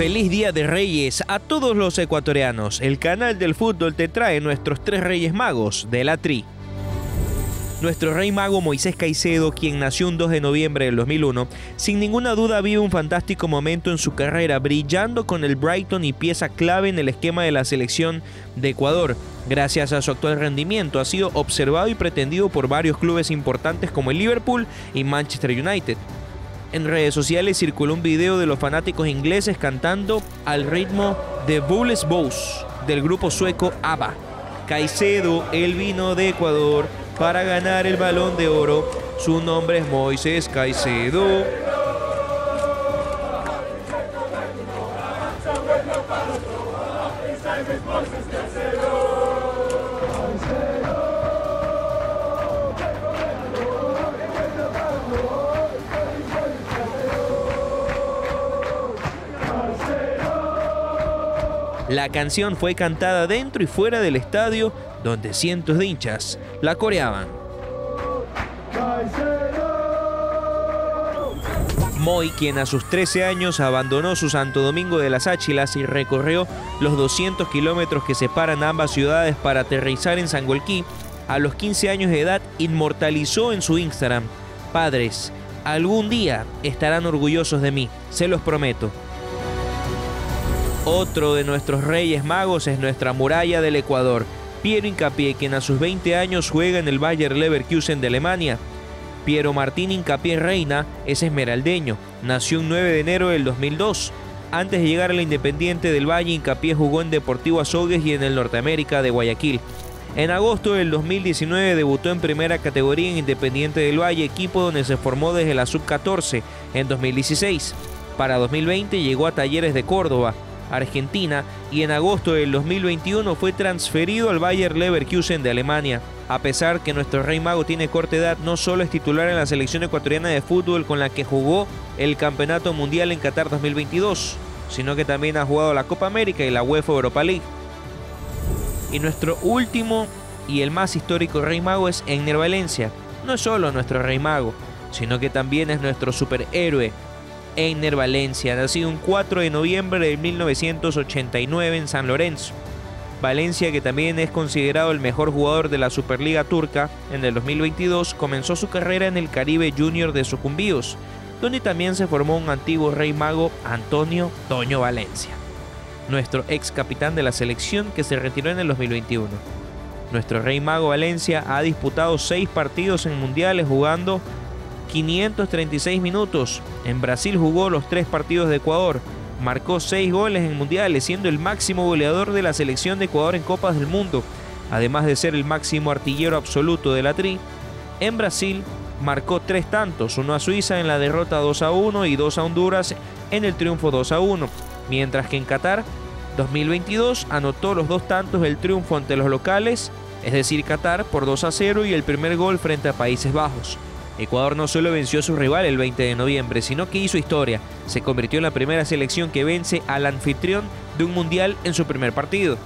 Feliz Día de Reyes a todos los ecuatorianos. El canal del fútbol te trae nuestros tres Reyes Magos de La Tri. Nuestro rey mago Moisés Caicedo, quien nació un 2 de noviembre del 2001, sin ninguna duda vive un fantástico momento en su carrera, brillando con el Brighton y pieza clave en el esquema de la selección de Ecuador. Gracias a su actual rendimiento ha sido observado y pretendido por varios clubes importantes como el Liverpool y Manchester United. En redes sociales circuló un video de los fanáticos ingleses cantando al ritmo de Bullish Boys del grupo sueco ABBA. Caicedo, el vino de Ecuador para ganar el Balón de Oro. Su nombre es Moisés Caicedo. La canción fue cantada dentro y fuera del estadio, donde cientos de hinchas la coreaban. Moy, quien a sus 13 años abandonó su Santo Domingo de las Áchilas y recorrió los 200 kilómetros que separan ambas ciudades para aterrizar en Sangolquí, a los 15 años de edad inmortalizó en su Instagram: "Padres, algún día estarán orgullosos de mí, se los prometo". Otro de nuestros Reyes Magos es nuestra muralla del Ecuador, Piero Incapié, quien a sus 20 años juega en el Bayer Leverkusen de Alemania. Piero Martín Incapié Reina es esmeraldeño, nació un 9 de enero del 2002. Antes de llegar a la Independiente del Valle, Incapié jugó en Deportivo Azogues y en el Norteamérica de Guayaquil. En agosto del 2019 debutó en primera categoría en Independiente del Valle, equipo donde se formó desde la Sub-14 en 2016. Para 2020 llegó a Talleres de Córdoba, Argentina, y en agosto del 2021 fue transferido al Bayer Leverkusen de Alemania. A pesar que nuestro rey mago tiene corta edad, no solo es titular en la selección ecuatoriana de fútbol con la que jugó el Campeonato Mundial en Qatar 2022, sino que también ha jugado la Copa América y la UEFA Europa League. Y nuestro último y el más histórico rey mago es Enner Valencia. No es solo nuestro rey mago, sino que también es nuestro superhéroe. Enner Valencia, nacido un 4 de noviembre de 1989 en San Lorenzo. Valencia, que también es considerado el mejor jugador de la Superliga Turca, en el 2022 comenzó su carrera en el Caribe Junior de Sucumbíos, donde también se formó un antiguo rey mago, Antonio Toño Valencia, nuestro ex capitán de la selección que se retiró en el 2021. Nuestro rey mago Valencia ha disputado 6 partidos en mundiales, jugando 536 minutos. En Brasil jugó los 3 partidos de Ecuador, marcó 6 goles en mundiales, siendo el máximo goleador de la selección de Ecuador en Copas del Mundo, además de ser el máximo artillero absoluto de la Tri. En Brasil marcó 3 tantos, uno a Suiza en la derrota 2-1 y 2 a Honduras en el triunfo 2-1, mientras que en Qatar 2022 anotó los 2 tantos del triunfo ante los locales, es decir, Qatar, por 2-0, y el primer gol frente a Países Bajos. Ecuador no solo venció a su rival el 20 de noviembre, sino que hizo historia. Se convirtió en la primera selección que vence al anfitrión de un mundial en su primer partido.